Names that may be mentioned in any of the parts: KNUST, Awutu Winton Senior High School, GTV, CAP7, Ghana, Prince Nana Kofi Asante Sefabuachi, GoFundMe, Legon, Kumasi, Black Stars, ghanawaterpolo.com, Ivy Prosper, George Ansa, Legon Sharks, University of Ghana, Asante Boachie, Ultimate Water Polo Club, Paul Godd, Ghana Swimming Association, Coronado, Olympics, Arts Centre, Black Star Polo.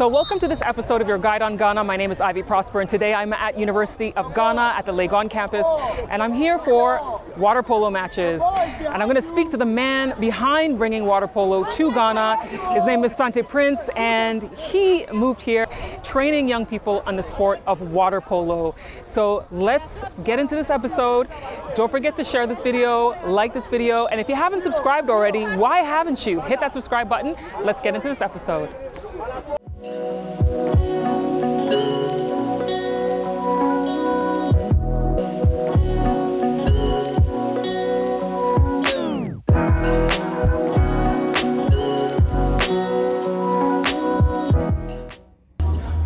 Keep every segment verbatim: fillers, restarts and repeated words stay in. So welcome to this episode of your Guide on Ghana. My name is Ivy Prosper, and today I'm at University of Ghana at the Legon campus, and I'm here for water polo matches. And I'm going to speak to the man behind bringing water polo to Ghana. His name is Asante Prince, and he moved here training young people on the sport of water polo. So let's get into this episode. Don't forget to share this video, like this video, and if you haven't subscribed already, why haven't you? Hit that subscribe button. Let's get into this episode.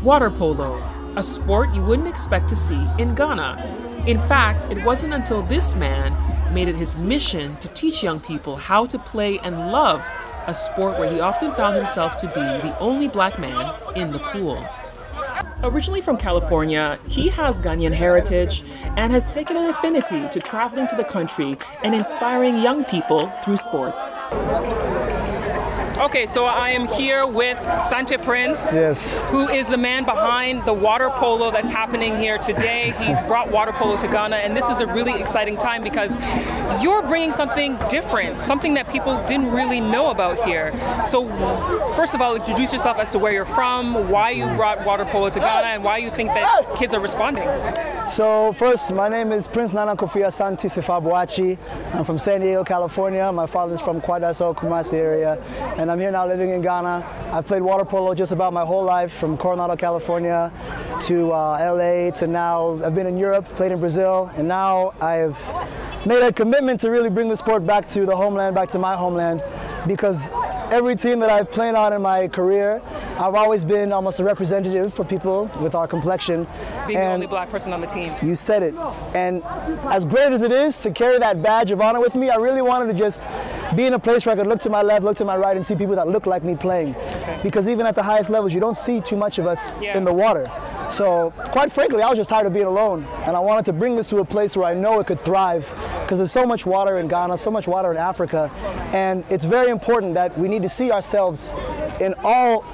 Water polo, a sport you wouldn't expect to see in Ghana. In fact, it wasn't until this man made it his mission to teach young people how to play and love a sport where he often found himself to be the only black man in the pool. Originally from California, he has Ghanaian heritage and has taken an affinity to traveling to the country and inspiring young people through sports. Okay, so I am here with Asante Prince, yes, who is the man behind the water polo that's happening here today. He's brought water polo to Ghana, and this is a really exciting time because you're bringing something different, something that people didn't really know about here. So first of all, introduce yourself as to where you're from, why you brought water polo to Ghana, and why you think that kids are responding. So first, my name is Prince Nana Kofi Asante Sefabuachi. I'm from San Diego, California. My father's from Kwadaso, Kumasi area, and I'm here now living in Ghana. I've played water polo just about my whole life, from Coronado, California to uh, L A to now. I've been in Europe, played in Brazil, and now I've made a commitment to really bring the sport back to the homeland, back to my homeland, because every team that I've played on in my career, I've always been almost a representative for people with our complexion. Being and the only black person on the team. You said it. And as great as it is to carry that badge of honor with me, I really wanted to just be in a place where I could look to my left, look to my right, and see people that look like me playing. Okay. Because even at the highest levels, you don't see too much of us, yeah, in the water. So quite frankly, I was just tired of being alone. And I wanted to bring this to a place where I know it could thrive. Because there's so much water in Ghana, so much water in Africa. And it's very important that we need to see ourselves in all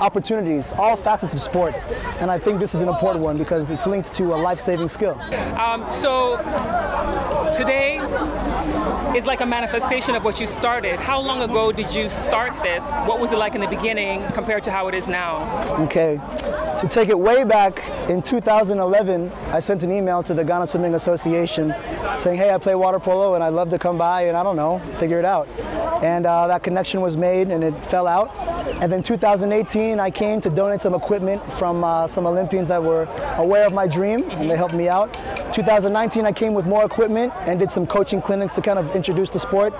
opportunities, all facets of sport. And I think this is an important one because it's linked to a life-saving skill. Um, so today is like a manifestation of what you started. How long ago did you start this? What was it like in the beginning compared to how it is now? Okay, to take it way back, in two thousand eleven, I sent an email to the Ghana Swimming Association saying, hey, I play water polo and I'd love to come by and I don't know, figure it out. And uh, that connection was made and it fell out. And then two thousand eighteen, I came to donate some equipment from uh, some Olympians that were aware of my dream, and they helped me out. two thousand nineteen, I came with more equipment and did some coaching clinics to kind of introduce the sport.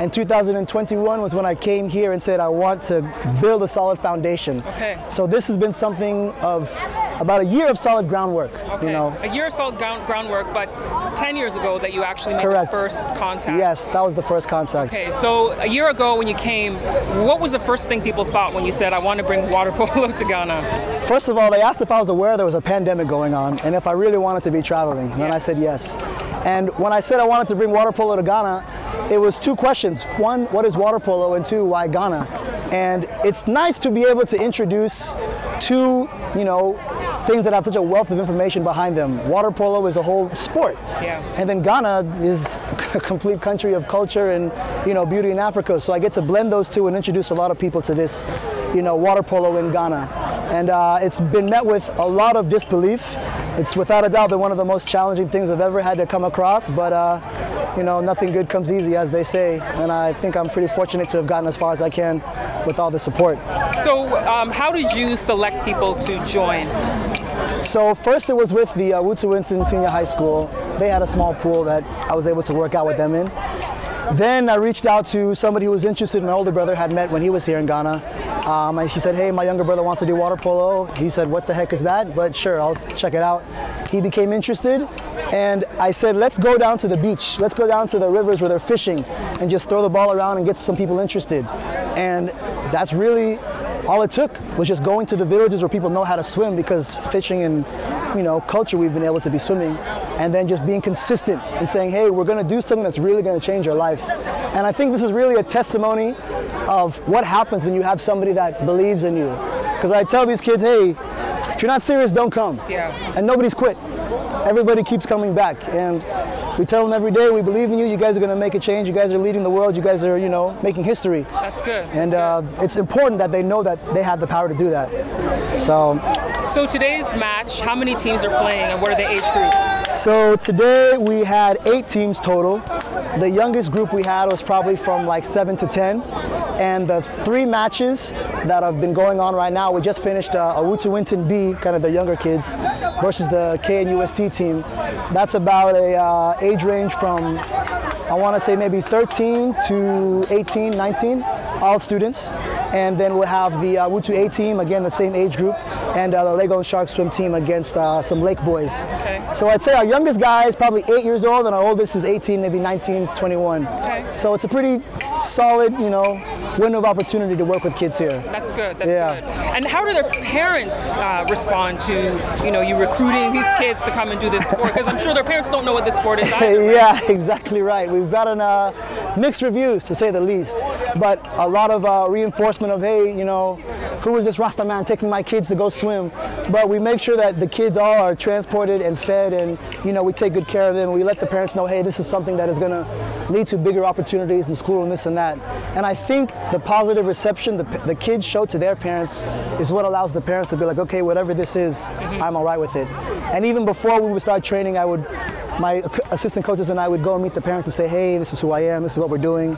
And two thousand twenty-one was when I came here and said, I want to build a solid foundation. Okay. So this has been something of about a year of solid groundwork. Okay. You know. A year of solid ground, groundwork, but ten years ago that you actually made Correct. the first contact. Yes, that was the first contact. Okay, so a year ago when you came, what was the first thing people thought when you said, I want to bring water polo to Ghana? First of all, they asked if I was aware there was a pandemic going on and if I really wanted to be traveling. And yeah. then I said yes. And when I said I wanted to bring water polo to Ghana, it was two questions. One, what is water polo? And two, why Ghana? And it's nice to be able to introduce two, you know, things that have such a wealth of information behind them. Water polo is a whole sport. Yeah. And then Ghana is a complete country of culture and, you know, beauty in Africa. So I get to blend those two and introduce a lot of people to this, you know, water polo in Ghana. And uh, it's been met with a lot of disbelief. It's without a doubt been one of the most challenging things I've ever had to come across, but uh, you know, nothing good comes easy, as they say. And I think I'm pretty fortunate to have gotten as far as I can with all the support. So um, how did you select people to join? So first it was with the uh, Awutu Winton Senior High School. They had a small pool that I was able to work out with them in. Then I reached out to somebody who was interested. My older brother had met when he was here in Ghana. Um, and he said, hey, my younger brother wants to do water polo. He said, what the heck is that? But sure, I'll check it out. He became interested. And I said, let's go down to the beach. Let's go down to the rivers where they're fishing and just throw the ball around and get some people interested. And that's really all it took, was just going to the villages where people know how to swim, because fishing and, you know, culture, we've been able to be swimming. And then just being consistent and saying, hey, we're going to do something that's really going to change our life. And I think this is really a testimony of what happens when you have somebody that believes in you. Because I tell these kids, hey, if you're not serious, don't come. Yeah. And nobody's quit. Everybody keeps coming back. And we tell them every day, we believe in you. You guys are going to make a change. You guys are leading the world. You guys are, you know, making history. That's good. And That's good. Uh, it's important that they know that they have the power to do that. So. So today's match, how many teams are playing and what are the age groups? So today we had eight teams total. The youngest group we had was probably from like seven to ten. And the three matches that have been going on right now, we just finished uh, Awutu Winton B, kind of the younger kids, versus the K N U S T team. That's about a uh, age range from, I want to say maybe thirteen to eighteen, nineteen, all students. And then we'll have the uh, Awutu A team, again, the same age group, and uh, the Legon Sharks swim team against uh, some Lake boys. Okay. So I'd say our youngest guy is probably eight years old, and our oldest is eighteen, maybe nineteen, twenty-one. Okay. So it's a pretty solid, you know, window of opportunity to work with kids here. That's good, that's yeah. good. And how do their parents uh, respond to, you know, you recruiting these kids to come and do this sport? Because I'm sure their parents don't know what this sport is either, right? Yeah, exactly right. We've gotten uh, mixed reviews, to say the least, but a lot of uh, reinforcement of, hey, you know, who is this Rasta man taking my kids to go swim? But we make sure that the kids all are transported and fed, and, you know, we take good care of them. We let the parents know, hey, this is something that is going to lead to bigger opportunities in school and this and that. And I think the positive reception the, the kids show to their parents is what allows the parents to be like, okay, whatever this is, mm-hmm. I'm all right with it. And even before we would start training, I would, my assistant coaches and I would go and meet the parents and say, hey, this is who I am, this is what we're doing.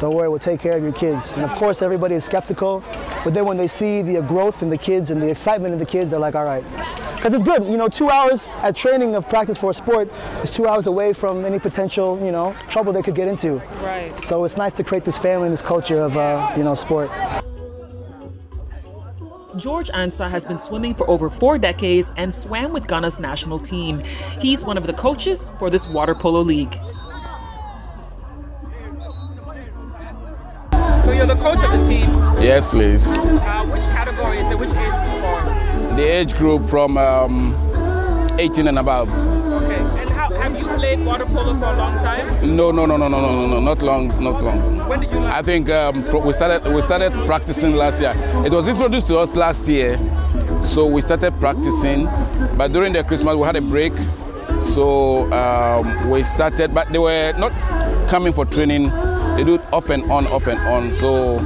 Don't worry, we'll take care of your kids. And of course, everybody is skeptical, but then when they see the growth in the kids and the excitement in the kids, they're like, all right. Because it's good, you know, two hours at training of practice for a sport is two hours away from any potential, you know, trouble they could get into. Right. So it's nice to create this family and this culture of, uh, you know, sport. George Ansa has been swimming for over four decades and swam with Ghana's national team. He's one of the coaches for this water polo league. You're the coach of the team. Yes, please. Uh, which category is it? Which age group for? The age group from um, eighteen and above. Okay. And how, have you played water polo for a long time? No, no, no, no, no, no, no, not long, not long. When did you learn? I think um, we started. We started practicing last year. It was introduced to us last year, so we started practicing. But during the Christmas, we had a break, so um, we started. But they were not coming for training. They do it off and on, off and on. So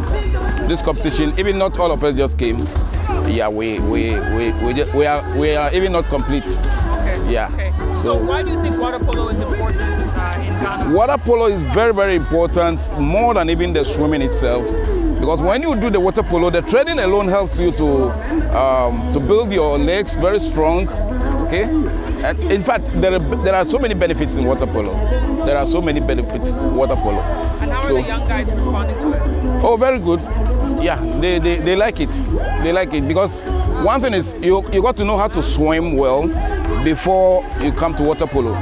this competition, even not all of us just came. Yeah, we we we we, just, we are we are even not complete. Okay. Yeah. Okay. So, so why do you think water polo is important uh, in Ghana? Water polo is very very important, more than even the swimming itself, because when you do the water polo, the training alone helps you to um, to build your legs very strong. Okay. And in fact, there are, there are so many benefits in water polo. There are so many benefits in water polo. And how so, are the young guys responding to it? Oh, very good. Yeah, they, they, they like it. They like it because one thing is you, you got to know how to swim well before you come to water polo.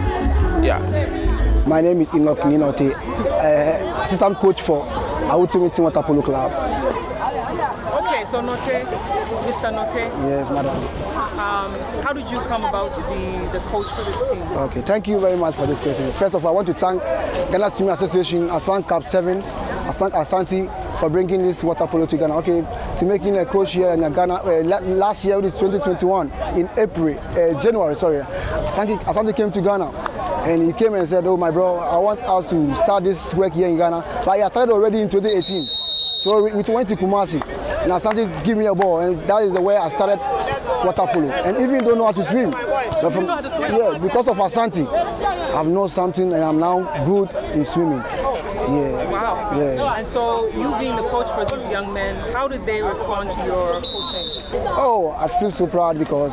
Yeah. My name is Inok Ninote, uh, assistant coach for Ultimate Water Polo Club. Okay, so Note, Mister Note. Yes, madam. Um, how did you come about to be the coach for this team? Okay, thank you very much for this question. First of all, I want to thank Ghana Swimming Association, I thank C A P seven, I thank Asante for bringing this water polo to Ghana. Okay, to making a coach here in Ghana, uh, last year, this twenty twenty-one, in April, uh, January, sorry, Asante, Asante came to Ghana. And he came and said, oh, my bro, I want us to start this work here in Ghana. But I started already in twenty eighteen. So we, we went to Kumasi, and Asante gave me a ball, and that is the way I started water polo. And even don't know how to swim, but from, yeah, because of Asante, I've known something and I'm now good in swimming. Yeah. Wow. Yeah. And so you being the coach for these young men, how did they respond to your coaching? Oh, I feel so proud because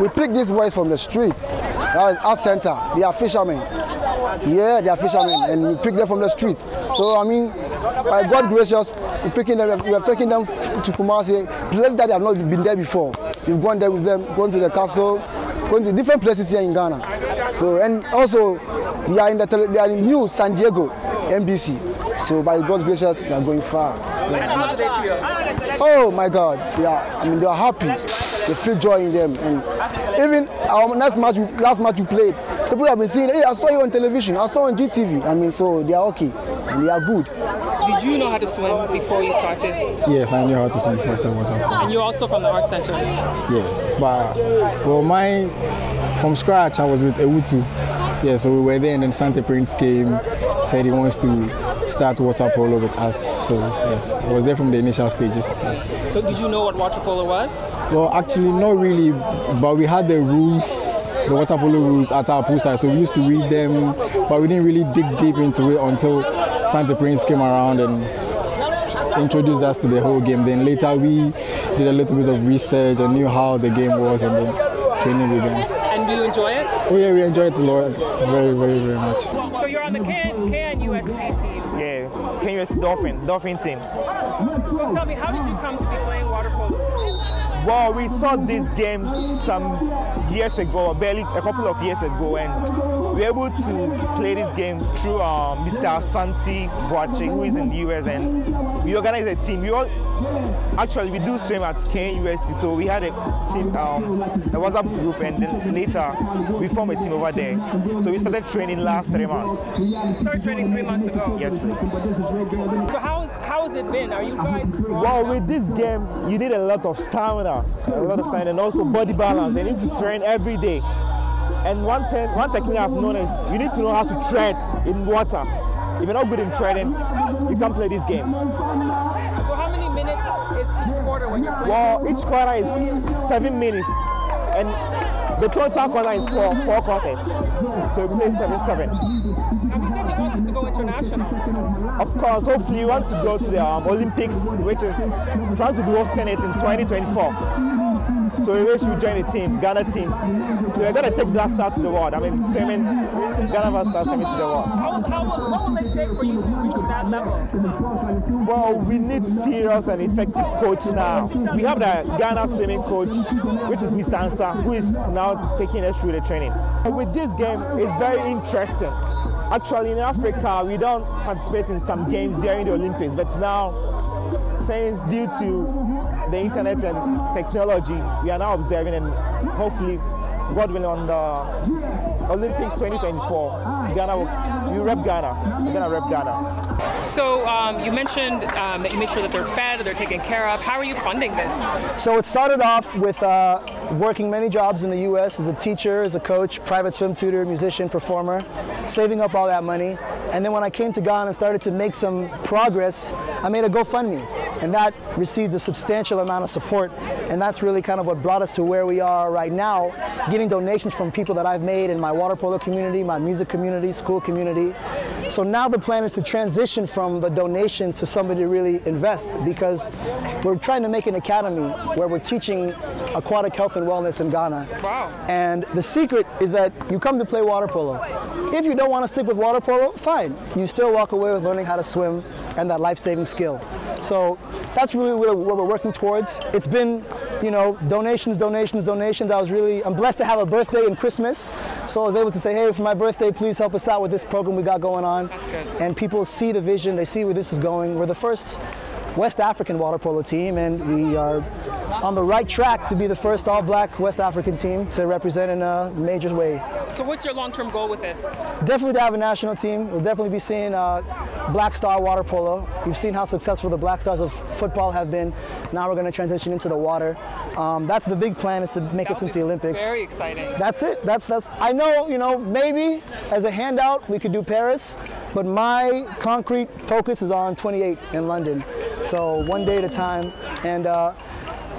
we picked these boys from the street. That is Arts Centre. They are fishermen. Yeah, they are fishermen, and we picked them from the street. So I mean, by God gracious, we picking them. We have taken them to Kumasi, places that they have not been there before. We've gone there with them, gone to the castle, gone to different places here in Ghana. So, and also, they are in the they are in new San Diego, M B C. So, by God's gracious, we are going far. Yeah. Oh my God! Yeah, I mean they are happy. They feel joy in them. And even our last match, last match we played, people have been saying, "Hey, I saw you on television. I saw on G T V." I mean, so they are okay and they are good. did you know how to swim before you started? Yes, I knew how to swim before I started water polo. And you're also from the Arts Centre? Yes, but well, my from scratch I was with Awutu. Yeah, so we were there, and then Asante Prince came, said he wants to start water polo with us. So yes, I was there from the initial stages. Yes. So did you know what water polo was? Well, actually, not really, but we had the rules, the water polo rules at our poolside, so we used to read them, but we didn't really dig deep into it until Asante Prince came around and introduced us to the whole game. Then later we did a little bit of research and knew how the game was, and then training began. Do you enjoy it? Oh yeah, we enjoy it a lot, very, very, very much. So you're on the K N U S T team? Yeah, K N U S T Dolphin, Dolphin team. So tell me, how did you come to be playing water polo? Well, we saw this game some years ago, or barely a couple of years ago, and we were able to play this game through uh, Mister Asante Boachie, who is in the U S, and we organized a team. We all, actually, we do swim at K N U S T, so we had a team, um, a WhatsApp group, and then later we formed a team over there. So we started training last three months. You started training three months ago? Yes, please. So how, is, how has it been? Are you guys strong? Well, with this game, you need a lot of stamina, a lot of stamina, and also body balance. You need to train every day. And one, ten, one technique I've known is you need to know how to tread in water. If you're not good in treading, you can't play this game. Is each quarter when you're playing? Well, each quarter is seven minutes, and the total quarter is four, four quarters. So we play seven, seven. And he says he wants us to go international. Of course, hopefully we want to go to the um, Olympics, which is trying to be hosting it in twenty twenty-four. So we wish we join the team, Ghana team. So we're going to take Black Star to the world. I mean, swimming, Ghana Black Star swimming to the world. How, how, what will it take for you to reach that level? Well, we need serious and effective coach now. We have the Ghana swimming coach, which is Mister Ansa, who is now taking us through the training. With this game, it's very interesting. Actually, in Africa, we don't participate in some games during the Olympics, but now, since due to the internet and technology, we are now observing, and hopefully, God willing, on the Olympics twenty twenty-four, Ghana, we rep Ghana. We're gonna rep Ghana. So um, you mentioned um, that you make sure that they're fed, they're taken care of. How are you funding this? So it started off with uh, working many jobs in the U S as a teacher, as a coach, private swim tutor, musician, performer, saving up all that money. And then when I came to Ghana and started to make some progress, I made a GoFundMe. And that received a substantial amount of support. And that's really kind of what brought us to where we are right now, getting donations from people that I've made in my water polo community, my music community, school community. So now the plan is to transition from the donations to somebody to really invest, because we're trying to make an academy where we're teaching aquatic health and wellness in Ghana. Wow. And the secret is that you come to play water polo. If you don't want to stick with water polo, fine. You still walk away with learning how to swim and that life-saving skill. So that's really what we're working towards. It's been, you know, donations, donations, donations. I was really, I'm blessed to have a birthday and Christmas. So I was able to say, hey, for my birthday, please help us out with this program we got going on. That's good. And people see the vision, they see where this is going. We're the first West African water polo team, and we are on the right track to be the first all-black West African team to represent in a major way. So what's your long-term goal with this? Definitely to have a national team. We'll definitely be seeing uh, Black Star water polo. You've seen how successful the Black Stars of football have been. Now we're going to transition into the water. Um, that's the big plan, is to make us into the Olympics. Very exciting. That's it. That's, that's, I know, you know, maybe as a handout we could do Paris, but my concrete focus is on twenty-eight in London. So one day at a time. And uh,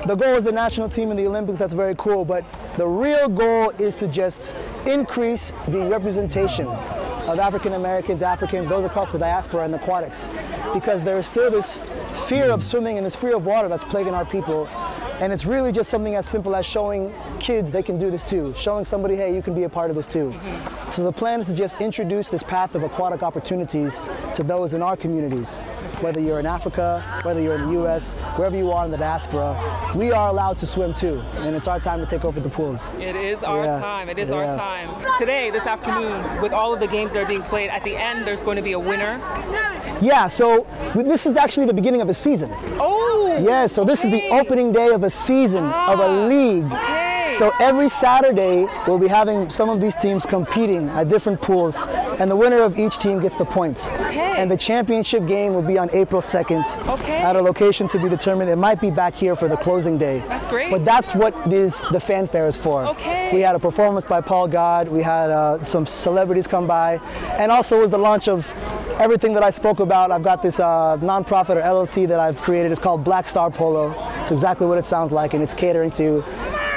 the goal is the national team in the Olympics. That's very cool. But the real goal is to just increase the representation of African Americans, African, those across the diaspora and the aquatics, because there is still this fear of swimming and this fear of water that's plaguing our people. And it's really just something as simple as showing kids they can do this too, showing somebody, hey, you can be a part of this too. Mm-hmm. So the plan is to just introduce this path of aquatic opportunities to those in our communities, whether you're in Africa, whether you're in the U S, wherever you are in the diaspora. We are allowed to swim too, and it's our time to take over the pools. It is our yeah. time, it is yeah. our time. Today, this afternoon, with all of the games that are being played, at the end there's going to be a winner. Yeah, so this is actually the beginning of a season. Oh! Yeah, so this okay. is the opening day of a season, ah, of a league. Okay. So every Saturday, we'll be having some of these teams competing at different pools, and the winner of each team gets the points. Okay. And the championship game will be on April second, okay, at a location to be determined. It might be back here for the closing day. That's great. But that's what this, the fanfare is for. Okay. We had a performance by Paul Godd. We had uh, some celebrities come by. And also was the launch of everything that I spoke about. I've got this uh, nonprofit or L L C that I've created. It's called Black Star Polo. It's exactly what it sounds like, and it's catering to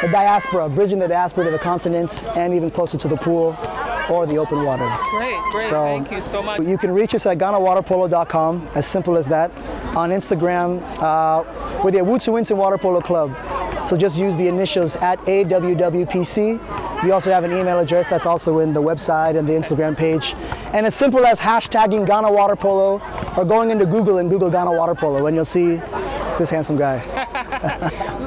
the diaspora, bridging the diaspora to the continent and even closer to the pool or the open water. Great, great, so thank you so much. You can reach us at ghana water polo dot com, as simple as that. On Instagram, uh, with the Awutu Winton Water Polo Club. So just use the initials at A W W P C. We also have an email address that's also in the website and the Instagram page. And as simple as hashtagging Ghana Water Polo or going into Google and Google Ghana Water Polo, and you'll see this handsome guy.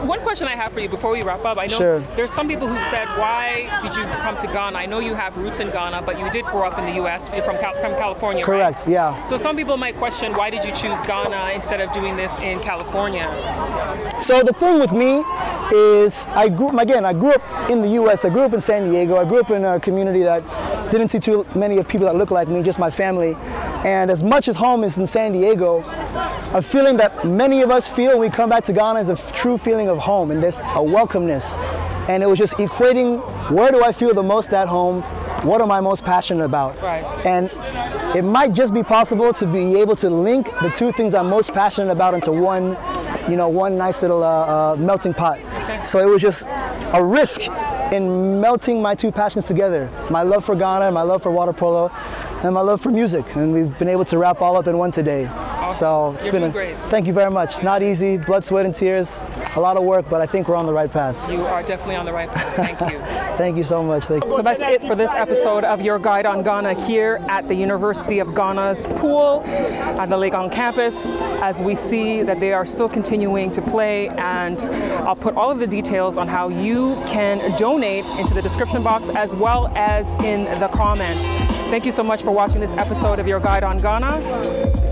One question I have for you before we wrap up. I know sure. there's some people who said, why did you come to Ghana? I know you have roots in Ghana, but you did grow up in the U S from, Cal from California, Correct, right? yeah. So some people might question, why did you choose Ghana instead of doing this in California? So the thing with me is, I grew, again, I grew up in the U S. I grew up in San Diego. I grew up in a community that didn't see too many of people that look like me, just my family. And as much as home is in San Diego, a feeling that many of us feel when we come back to Ghana is a true feeling of home, and there's a welcomeness. And it was just equating, where do I feel the most at home? What am I most passionate about? Right. And it might just be possible to be able to link the two things I'm most passionate about into one, you know, one nice little uh, uh, melting pot. Okay. So it was just a risk in melting my two passions together, my love for Ghana, my love for water polo, and my love for music. And we've been able to wrap all up in one today. Awesome. So it's You're been a, great. Thank you very much. Not easy, blood, sweat, and tears. A lot of work, but I think we're on the right path. You are definitely on the right path. Thank you. Thank you so much. Thank you. So that's it for this episode of Your Guide on Ghana here at the University of Ghana's pool at the Legon campus, as we see that they are still continuing to play. And I'll put all of the details on how you can donate into the description box as well as in the comments. Thank you so much for watching this episode of Your Guide on Ghana,